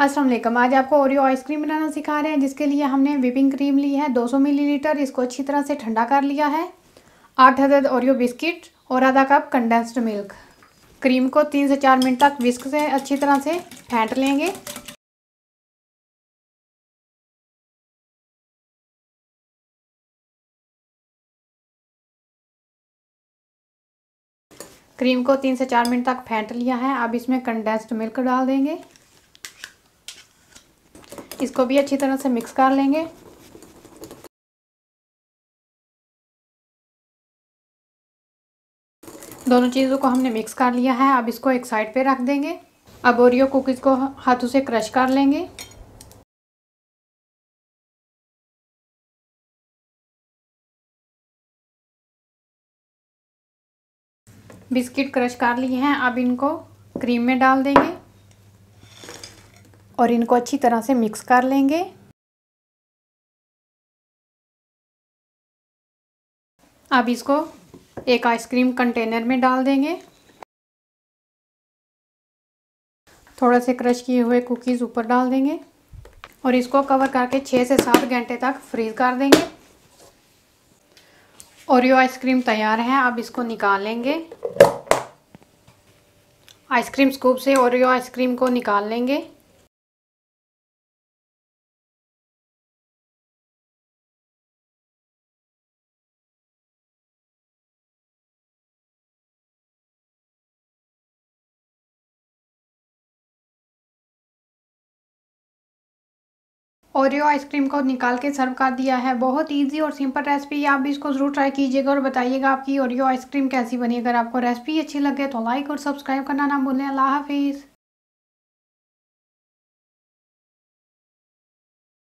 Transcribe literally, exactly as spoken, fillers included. अस्सलाम वालेकुम। आज आपको ओरियो आइसक्रीम बनाना सिखा रहे हैं, जिसके लिए हमने विपिंग क्रीम ली है दो सौ मिलीलीटर। इसको अच्छी तरह से ठंडा कर लिया है। आठ अदद ओरियो बिस्किट और आधा कप कंडेंस्ड मिल्क। क्रीम को तीन से चार मिनट तक विस्क से अच्छी तरह से फेंट लेंगे। क्रीम को तीन से चार मिनट तक फेंट लिया है। अब इसमें कंडेंस्ड मिल्क डाल देंगे। इसको भी अच्छी तरह से मिक्स कर लेंगे। दोनों चीज़ों को हमने मिक्स कर लिया है। अब इसको एक साइड पे रख देंगे। अब ओरियो कुकीज़ को हाथों से क्रश कर लेंगे। बिस्किट क्रश कर लिए हैं। अब इनको क्रीम में डाल देंगे और इनको अच्छी तरह से मिक्स कर लेंगे। अब इसको एक आइसक्रीम कंटेनर में डाल देंगे। थोड़ा से क्रश किए हुए कुकीज़ ऊपर डाल देंगे और इसको कवर करके छः से सात घंटे तक फ्रीज कर देंगे। ओरियो आइसक्रीम तैयार है। अब इसको निकालेंगे। आइसक्रीम स्कूप से ओरियो आइसक्रीम को निकाल लेंगे। ओरियो आइसक्रीम को निकाल के सर्व कर दिया है। बहुत इजी और सिंपल रेसिपी है। आप भी इसको ज़रूर ट्राई कीजिएगा और बताइएगा आपकी ओरियो आइसक्रीम कैसी बनी। अगर आपको रेसिपी अच्छी लगे तो लाइक और सब्सक्राइब करना ना भूलें। अल्लाह हाफिज़।